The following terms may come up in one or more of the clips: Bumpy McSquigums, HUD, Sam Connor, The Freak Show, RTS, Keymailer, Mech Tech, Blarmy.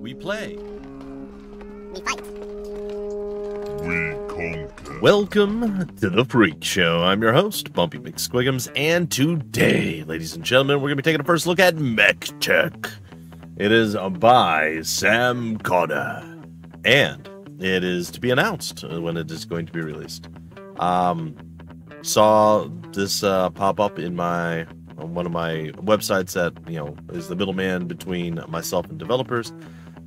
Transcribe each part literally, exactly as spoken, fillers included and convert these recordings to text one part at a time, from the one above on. We play. We fight. We conquer. Welcome to The Freak Show. I'm your host, Bumpy McSquigums, and today, ladies and gentlemen, we're going to be taking a first look at Mech Tech. It is by Sam Connor, and it is to be announced when it is going to be released. Um, saw this uh, pop up in my... on one of my websites that, you know, is the middleman between myself and developers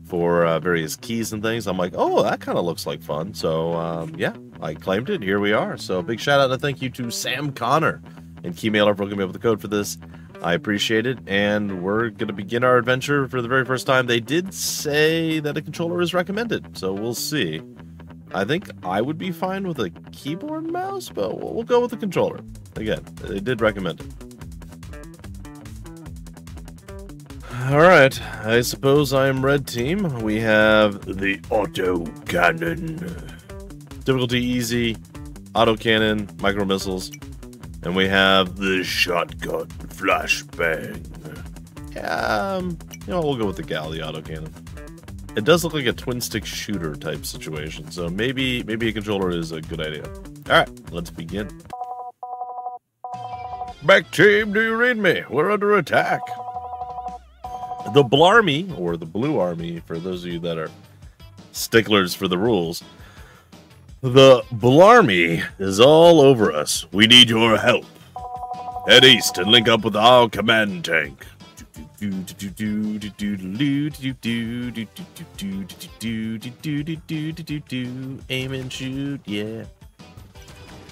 for uh, various keys and things. I'm like, oh, that kind of looks like fun. So, um, yeah, I claimed it. Here we are. So big shout out and thank you to Sam Connor and Keymailer for giving me up the code for this. I appreciate it. And we're going to begin our adventure for the very first time. They did say that a controller is recommended, so we'll see. I think I would be fine with a keyboard mouse, but we'll go with the controller. Again, they did recommend it. Alright, I suppose I'm red team. We have the auto cannon. Difficulty easy, auto cannon, micro missiles. And we have the shotgun flashbang. Um, you know, we'll go with the gal, the auto cannon. It does look like a twin-stick shooter type situation, so maybe maybe a controller is a good idea. Alright, let's begin. Mech team, do you read me? We're under attack. The Blarmy, or the Blue Army, for those of you that are sticklers for the rules. The Blarmy is all over us. We need your help. Head east and link up with our command tank. Aim and shoot, yeah.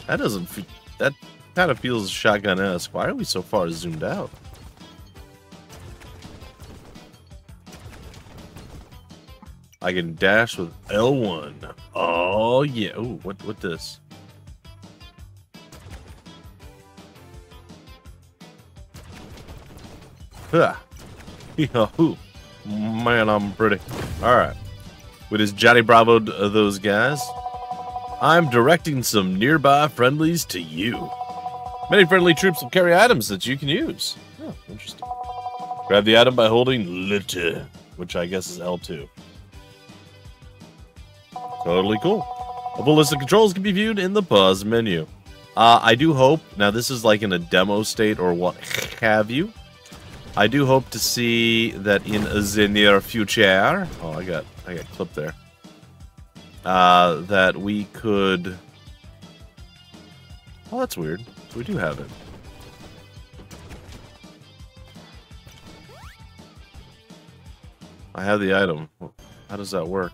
That doesn't... Fe that kind of feels shotgun-esque. Why are we so far zoomed out? I can dash with L one. Oh yeah. Oh, what what this? Huh. Yahoo. Man, I'm pretty. All right. We just Johnny Bravo'd those guys. I'm directing some nearby friendlies to you. Many friendly troops will carry items that you can use. Oh, interesting. Grab the item by holding litter, which I guess is L two. Totally cool. A full list of controls can be viewed in the pause menu. Uh, I do hope, now this is like in a demo state or what have you, I do hope to see that in the near future, oh I got, I got clipped there, uh, that we could, oh that's weird, we do have it. I have the item, how does that work?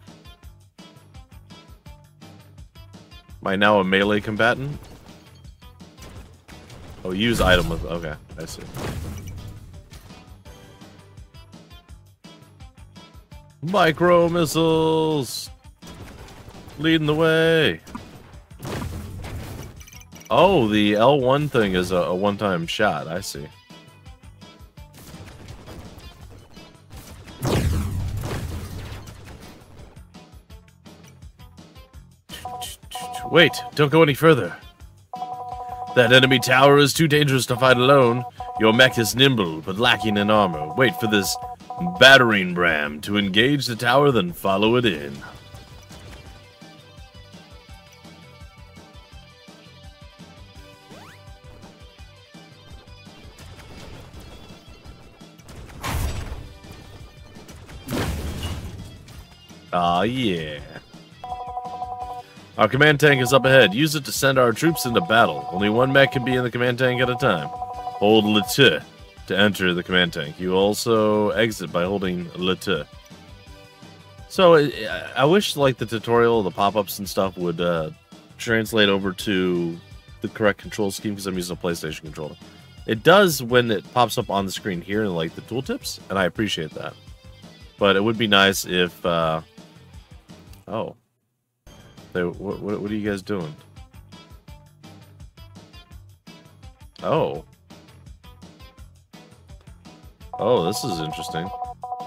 Am I now a melee combatant? Oh, use item with... Okay, I see. Micro missiles! Leading the way! Oh, the L one thing is a, a one-time shot. I see. Wait, don't go any further. That enemy tower is too dangerous to fight alone. Your mech is nimble, but lacking in armor. Wait for this battering ram to engage the tower, then follow it in. Aw, yeah. Our command tank is up ahead. Use it to send our troops into battle. Only one mech can be in the command tank at a time. Hold L two to enter the command tank. You also exit by holding L two. So I wish like the tutorial, the pop-ups and stuff would uh, translate over to the correct control scheme because I'm using a PlayStation controller. It does when it pops up on the screen here in like the tooltips, and I appreciate that. But it would be nice if... Uh... Oh... They, what, what, what are you guys doing? Oh. Oh, this is interesting.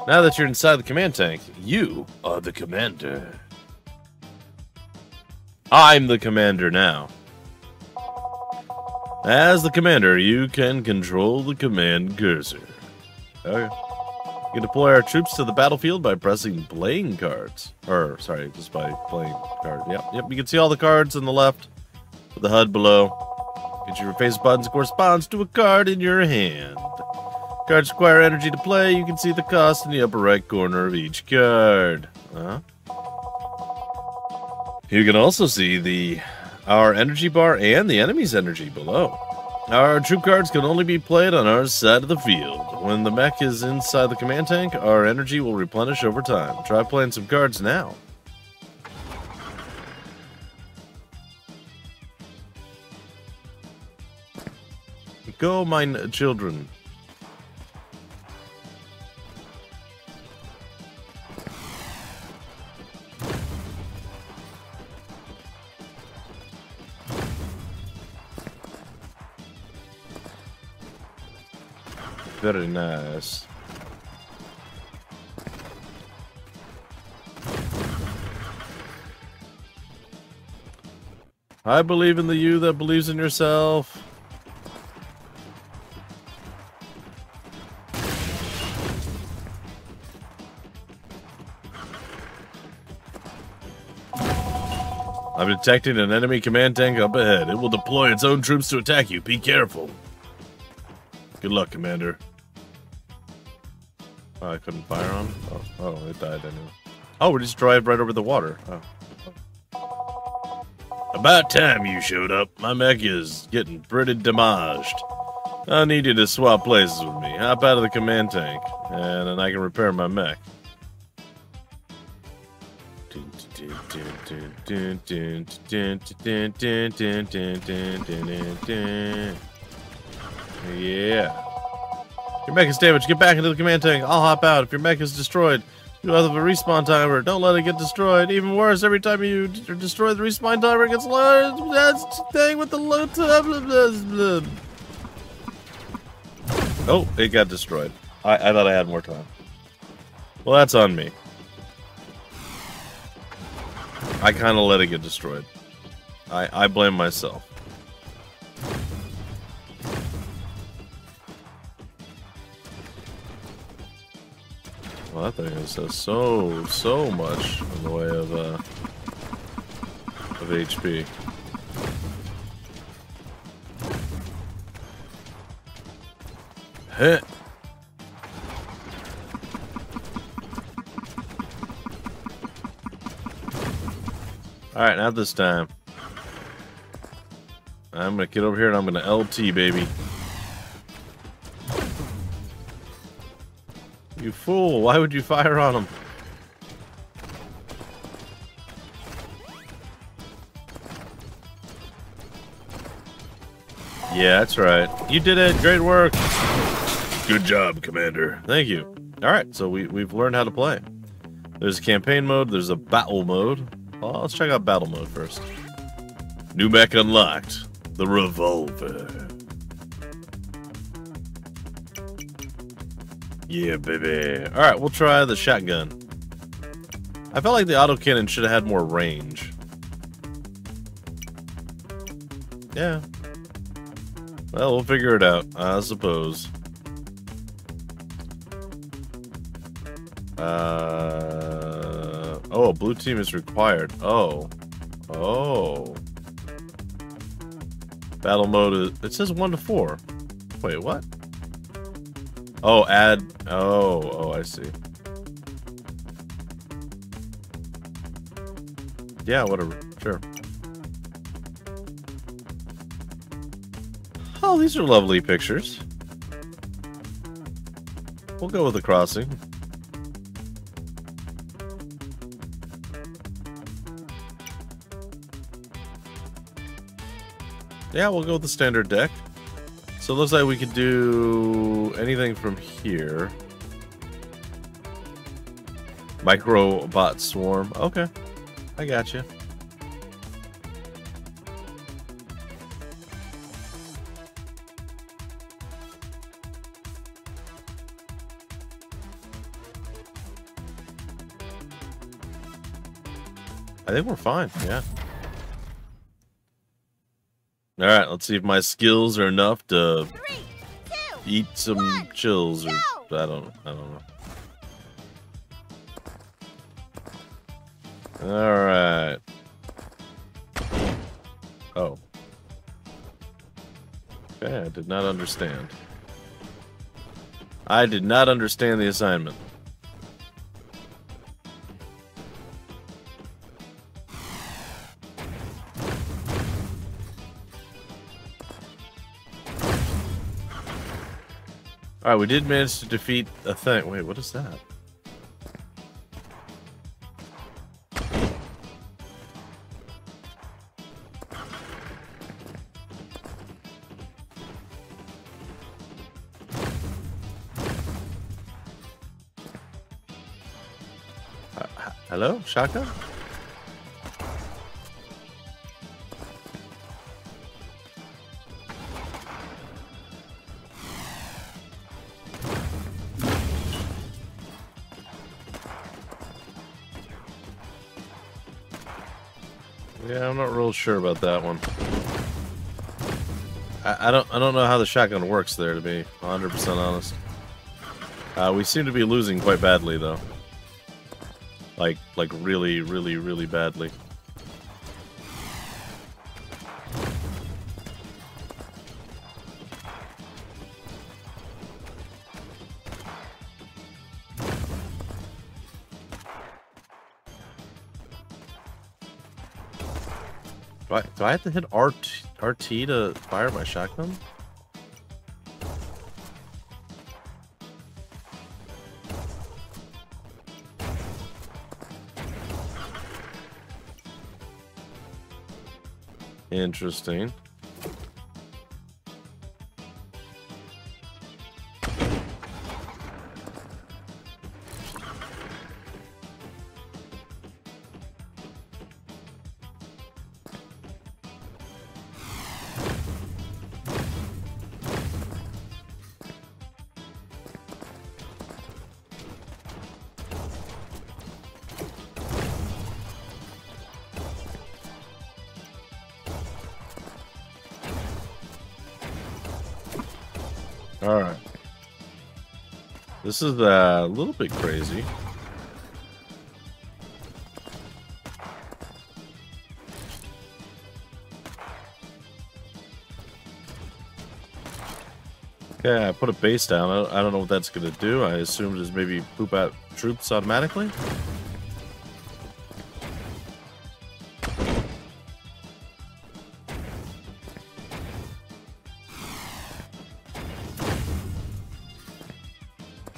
Now that you're inside the command tank, you are the commander. I'm the commander now. As the commander, you can control the command cursor. Okay. You can deploy our troops to the battlefield by pressing playing cards. Or, sorry, just by playing card. Yep, yep. You can see all the cards on the left with the H U D below. Each of your face buttons corresponds to a card in your hand. Cards require energy to play. You can see the cost in the upper right corner of each card. Uh-huh. You can also see the our energy bar and the enemy's energy below. Our troop cards can only be played on our side of the field. When the mech is inside the command tank, our energy will replenish over time. Try playing some cards now. Go, mine children. Very nice. I believe in the you that believes in yourself. I'm detecting an enemy command tank up ahead. It will deploy its own troops to attack you. Be careful. Good luck, Commander. Oh, I couldn't fire on him? Oh, oh, it died anyway. Oh, we just drive right over the water. Oh. About time you showed up. My mech is getting pretty damaged. I need you to swap places with me. Hop out of the command tank, and then I can repair my mech. Yeah. Your mech is damaged. Get back into the command tank. I'll hop out. If your mech is destroyed, you have a respawn timer. Don't let it get destroyed. Even worse, every time you d destroy the respawn timer, it gets large. That's the thing with the low time. Oh, it got destroyed. I, I thought I had more time. Well, that's on me. I kind of let it get destroyed. I, I blame myself. Well, that thing has uh, so, so much in the way of, uh, of H P. Heh. Alright, not this time. I'm gonna get over here and I'm gonna L T, baby. You fool, why would you fire on him? Yeah, that's right. You did it, great work. Good job, Commander. Thank you. Alright, so we, we've learned how to play. There's campaign mode, there's a battle mode. Well, let's check out battle mode first. New mech unlocked. The revolver. Yeah, baby. Alright, we'll try the shotgun. I felt like the autocannon should have had more range. Yeah. Well, we'll figure it out, I suppose. Uh. Oh, blue team is required. Oh. Oh. Battle mode is... It says one to four. Wait, what? Oh, add... Oh, oh, I see. Yeah, whatever. Sure. Oh, these are lovely pictures. We'll go with the crossing. Yeah, we'll go with the standard deck. So it looks like we could do anything from here. Microbot swarm. Okay. I got you. I think we're fine. Yeah. All right, let's see if my skills are enough to Three, two, eat some one, chills, or go. I don't, I don't know. All right. Oh. Okay, I did not understand. I did not understand the assignment. All right, we did manage to defeat a thing. Wait, what is that? Uh, hello, Shaka? Yeah, I'm not real sure about that one. I, I don't I don't know how the shotgun works there, to be one hundred percent honest. Uh, we seem to be losing quite badly though. Like like really really really badly. Do I, do I have to hit R T, R T to fire my shotgun? Interesting. Alright. This is a little bit crazy. Okay, I put a base down. I don't know what that's going to do. I assume just maybe poop out troops automatically.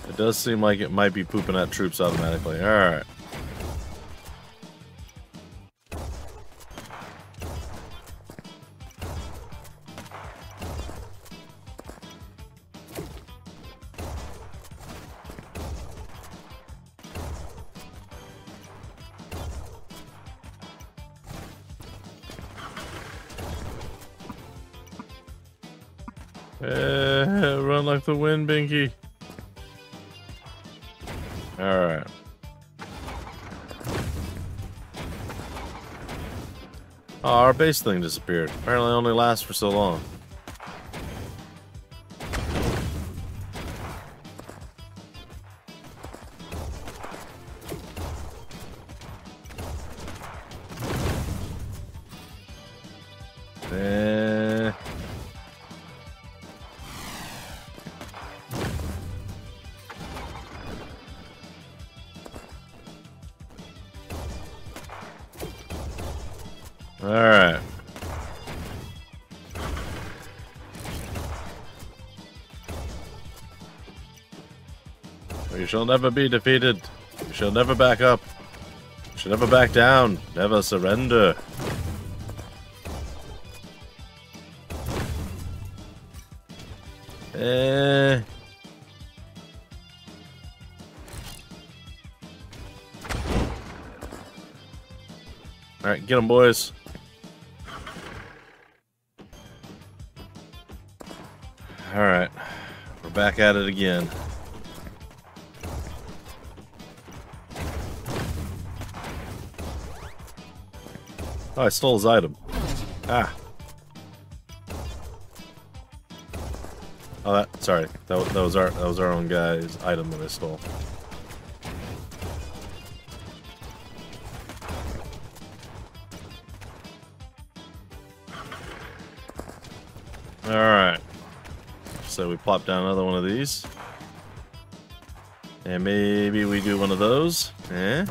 It does seem like it might be pooping out troops automatically. All right. Uh, run like the wind, Binky. All right. Oh, our base thing disappeared. Apparently it only lasts for so long. Eh. All right. You shall never be defeated. You shall never back up. You shall never back down. Never surrender. Eh. All right, get 'em, boys. All right, we're back at it again. Oh, I stole his item. Ah. Oh, that. Sorry, that, that was our that was our own guy's item that I stole. Alright. So we plop down another one of these. And maybe we do one of those. Eh?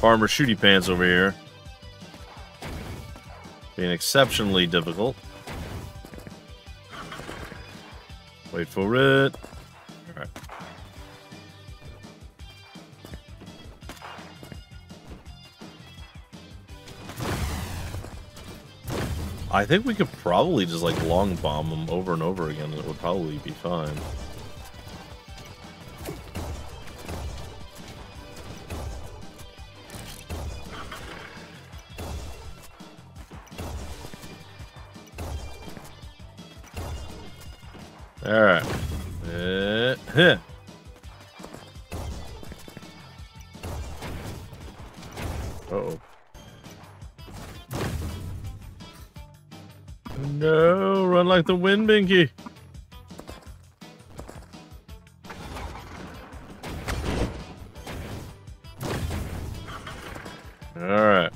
Farmer Shooty Pants over here. Being exceptionally difficult. Wait for it. Alright. I think we could probably just like long bomb them over and over again and it would probably be fine. Alright. Uh, huh. Uh-oh. No, run like the wind, Binky. Alright.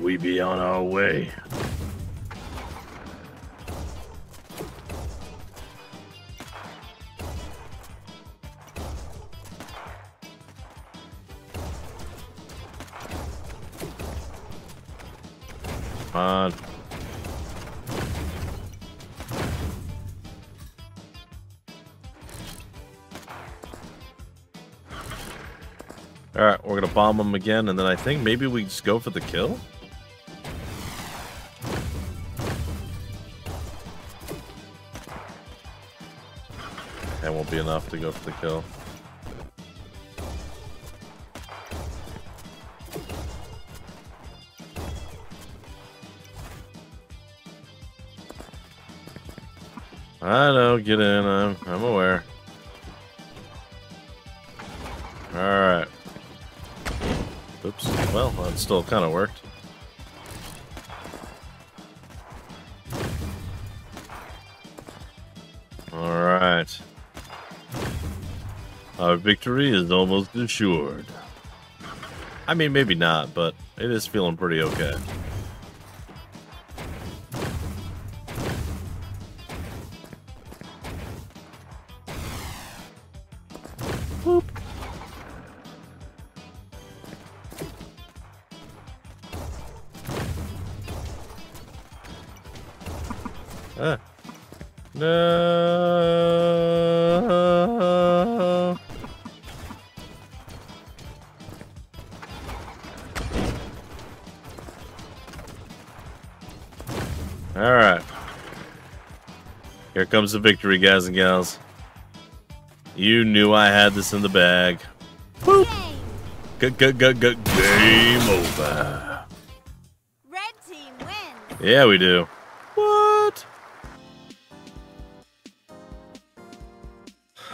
We be on our way. Come on. Alright, we're gonna bomb them again, and then I think maybe we just go for the kill? That won't be enough to go for the kill. I know, get in, I'm, I'm aware. Alright. Oops, well, that still kind of worked. Alright. Our victory is almost assured. I mean, maybe not, but it is feeling pretty okay. Ah. No. All right. Here comes the victory, guys and gals. You knew I had this in the bag. Boop. Game over. Red team wins. Yeah, we do. What?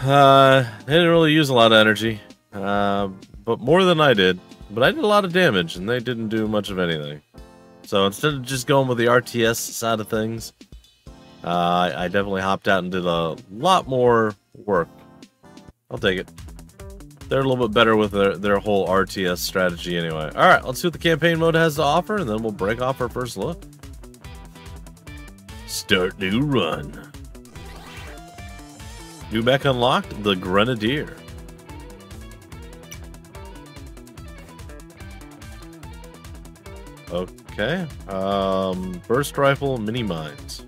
Uh, they didn't really use a lot of energy, uh, but more than I did. But I did a lot of damage, and they didn't do much of anything. So instead of just going with the R T S side of things, uh, I, I definitely hopped out and did a lot more work. I'll take it. They're a little bit better with their, their whole R T S strategy anyway. Alright, let's see what the campaign mode has to offer, and then we'll break off our first look. Start new run. New mech unlocked, the Grenadier. Okay. Um, burst rifle, mini mines.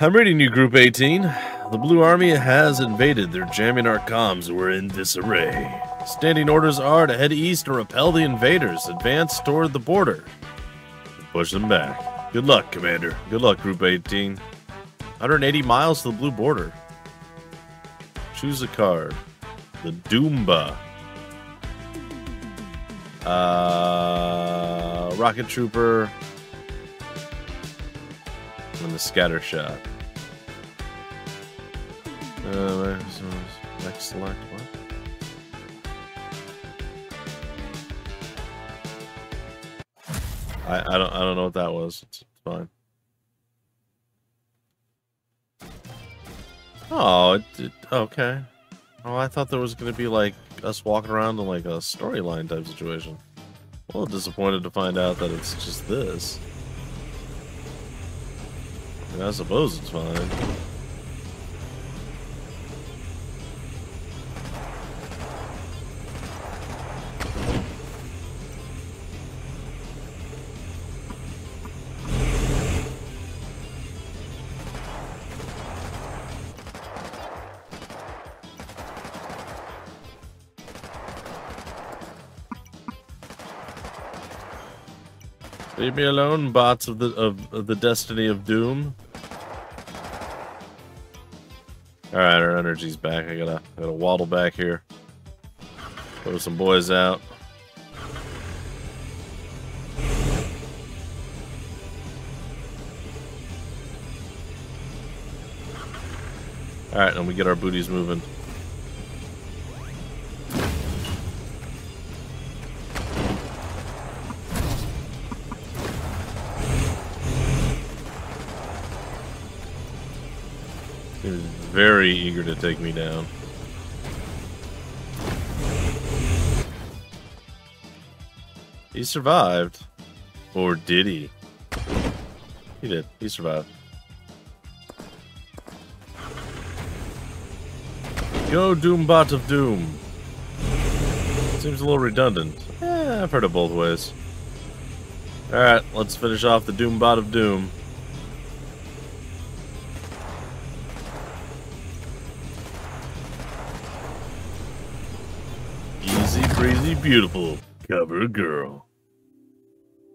I'm reading you, Group eighteen. The Blue Army has invaded. They're jamming our comms. We're in disarray. Standing orders are to head east and repel the invaders. Advance toward the border. Push them back. Good luck, Commander. Good luck, Group eighteen. one hundred eighty miles to the blue border. Choose a card. The Doomba. Uh, Rocket Trooper. And the Scatter Shot. Uh, next select what? I, I don't I don't know what that was. It's fine. Oh, it, it, okay. Oh, I thought there was going to be, like, us walking around in, like, a storyline type situation. A little disappointed to find out that it's just this. I mean, I suppose it's fine. Leave me alone, bots of the of, of the destiny of doom. All right, our energy's back. I gotta I gotta waddle back here. Throw some boys out. All right, and we get our booties moving. Very eager to take me down. He survived. Or did he? He did. He survived. Go, Doombot of Doom. Seems a little redundant. Eh, I've heard it both ways. Alright, let's finish off the Doombot of Doom. Crazy beautiful cover girl.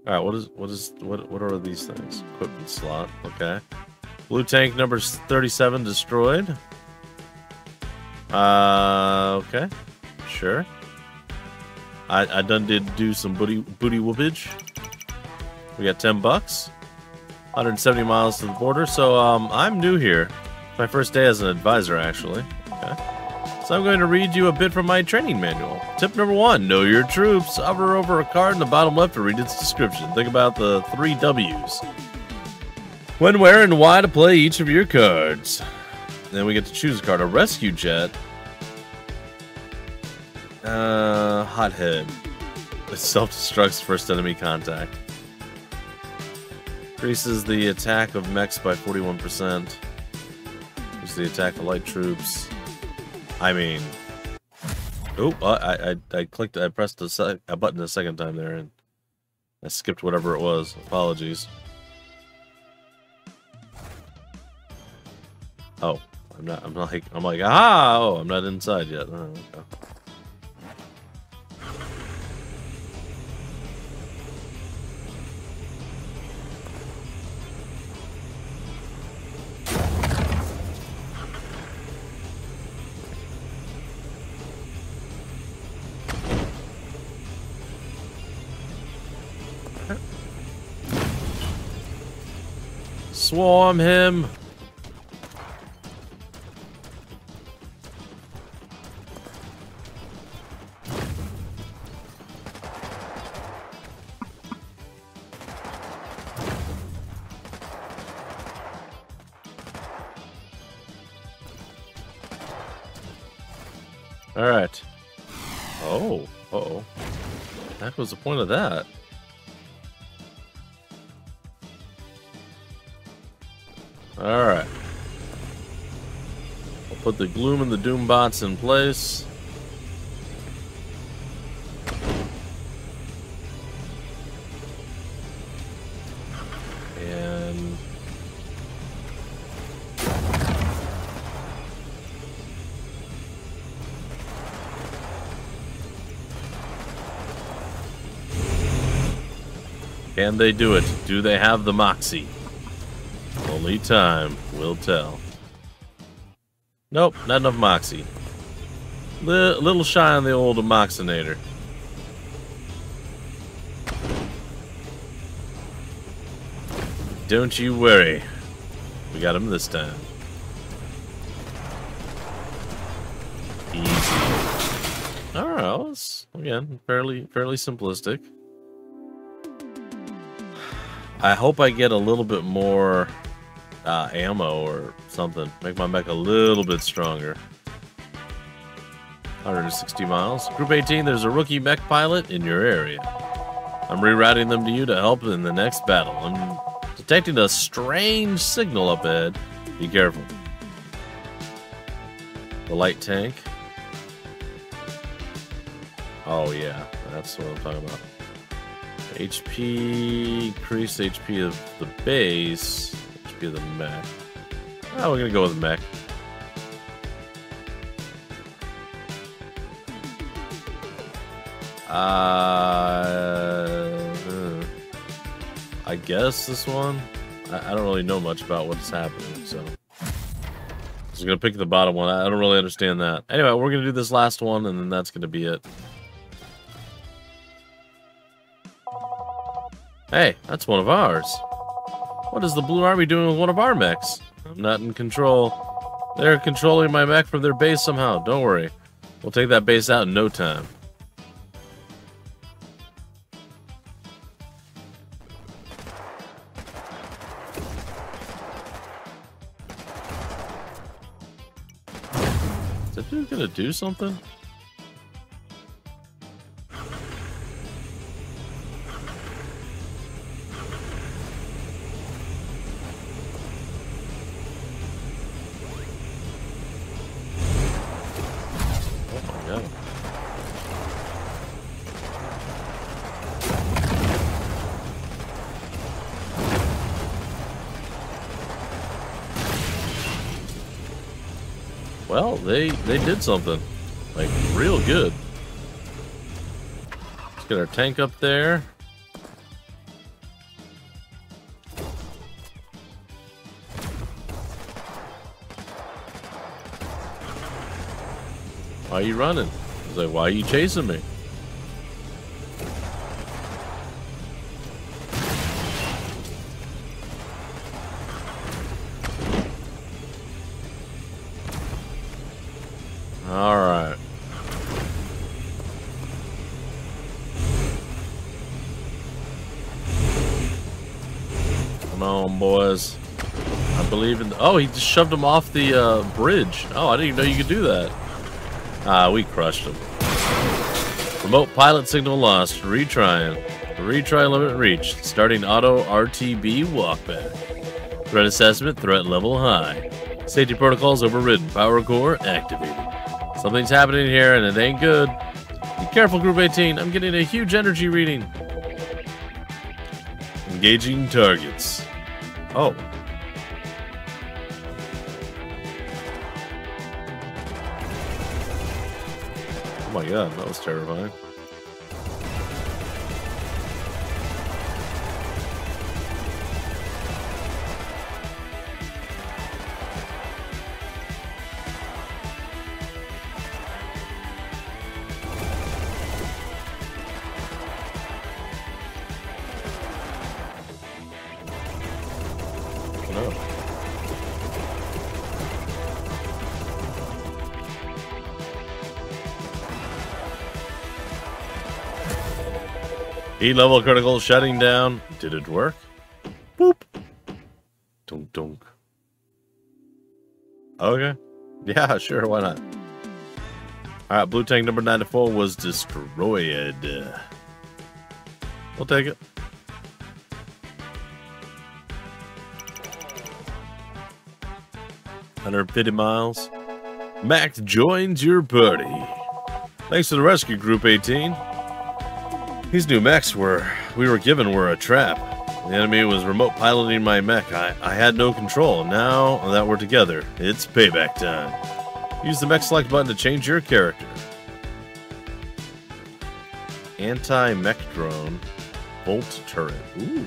All right, what is what is what what are these things? Equipment slot. Okay. Blue tank number thirty-seven destroyed. Uh, okay. Sure. I I done did do some booty booty whoopage. We got ten bucks. one hundred seventy miles to the border. So um I'm new here. It's my first day as an advisor actually. Okay. So I'm going to read you a bit from my training manual. Tip number one, know your troops. Hover over a card in the bottom left to read its description. Think about the three W's. When, where, and why to play each of your cards. Then we get to choose a card. A rescue jet. Uh, hothead. It self-destructs first enemy contact. Increases the attack of mechs by forty-one percent. Increases the attack of light troops. I mean, oh, I, I, I clicked, I pressed a, sec, a button a second time there, and I skipped whatever it was. Apologies. Oh, I'm not, I'm not like, I'm like, ah, oh, I'm not inside yet. Oh, okay. Swarm him. All right. Oh, uh-oh. That was the point of that. Alright. I'll put the Gloom and the Doom bots in place. And can they do it? Do they have the moxie? Only time will tell. Nope, not enough moxie. A L little shy on the old moxinator. Don't you worry. We got him this time. Easy. Alright, well, again, fairly fairly simplistic. I hope I get a little bit more uh, ammo or something. Make my mech a little bit stronger. one hundred sixty miles. Group eighteen, there's a rookie mech pilot in your area. I'm rerouting them to you to help in the next battle. I'm detecting a strange signal up ahead. Be careful. The light tank. Oh yeah, that's what I'm talking about. H P, increase H P of the base, H P of the mech. Oh, we're gonna go with mech. Uh, uh, I guess this one? I, I don't really know much about what's happening, so. I'm gonna pick the bottom one. I don't really understand that. Anyway, we're gonna do this last one, and then that's gonna be it. Hey, that's one of ours. What is the Blue Army doing with one of our mechs? I'm not in control. They're controlling my mech from their base somehow. Don't worry. We'll take that base out in no time. Is that dude gonna do something? Well, they, they did something, like, real good. Let's get our tank up there. Why are you running? I was like, why are you chasing me? Alright. Come on, boys. I believe in the oh, he just shoved him off the uh, bridge. Oh, I didn't even know you could do that. Ah, we crushed him. Remote pilot signal lost. Retrying. Retry limit reached. Starting auto R T B walkback. Threat assessment, threat level high. Safety protocols overridden. Power core activated. Something's happening here, and it ain't good. Be careful, Group eighteen. I'm getting a huge energy reading. Engaging targets. Oh. Oh my god, that was terrifying. Heat level critical, shutting down. Did it work? Boop. Dunk, dunk. Okay. Yeah, sure, why not? Alright, blue tank number ninety-four was destroyed. We'll take it. one hundred fifty miles. Mac joins your party. Thanks to the rescue, Group eighteen. These new mechs were we were given were a trap. The enemy was remote piloting my mech. I, I had no control. Now that we're together, it's payback time. Use the mech select button to change your character. Anti-mech drone. Bolt turret. Ooh.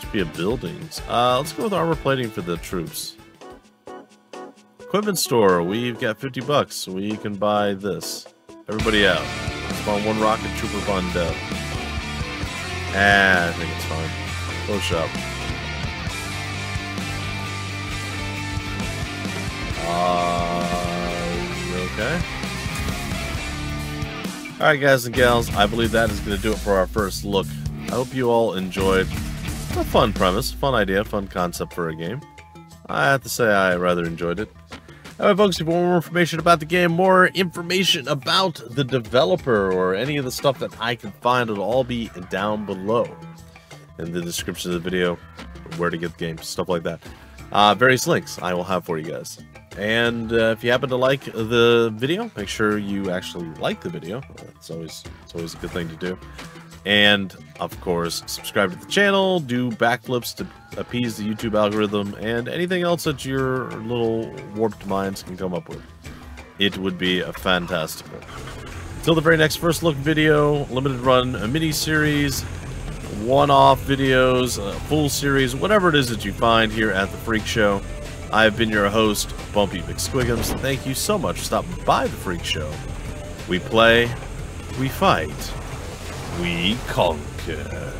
H P of buildings. Uh, let's go with armor plating for the troops. Equipment store, we've got fifty bucks. We can buy this. Everybody out. Spawn one rocket trooper von Dev. Ah, I think it's fine. Close shop. Uh, okay. Alright guys and gals, I believe that is going to do it for our first look. I hope you all enjoyed. A fun premise, fun idea, fun concept for a game. I have to say I rather enjoyed it. Alright folks, if you want more information about the game, more information about the developer, or any of the stuff that I can find, it'll all be down below in the description of the video, where to get the game, stuff like that. Uh, various links I will have for you guys. And uh, if you happen to like the video, make sure you actually like the video. It's always, it's always a good thing to do. And of course, subscribe to the channel, do backflips to appease the YouTube algorithm, and anything else that your little warped minds can come up with. It would be a fantastic one. Until the very next first look video, limited run, a mini series, one-off videos, a full series, whatever it is that you find here at The Freak Show. I've been your host, Bumpy McSquigums. Thank you so much for stopping by The Freak Show. We play, we fight, we conquer.